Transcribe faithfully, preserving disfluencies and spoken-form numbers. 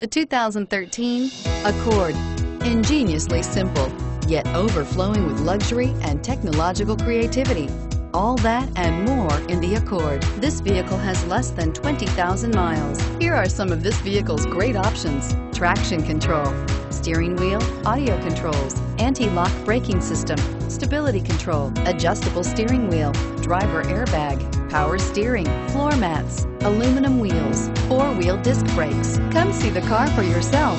The two thousand thirteen Accord. Ingeniously simple, yet overflowing with luxury and technological creativity. All that and more in the Accord. This vehicle has less than twenty thousand miles. Here are some of this vehicle's great options: traction control, steering wheel audio controls, anti-lock braking system, stability control, adjustable steering wheel, driver airbag, power steering, floor mats, aluminum wheels, four-wheel disc brakes. Come see the car for yourself.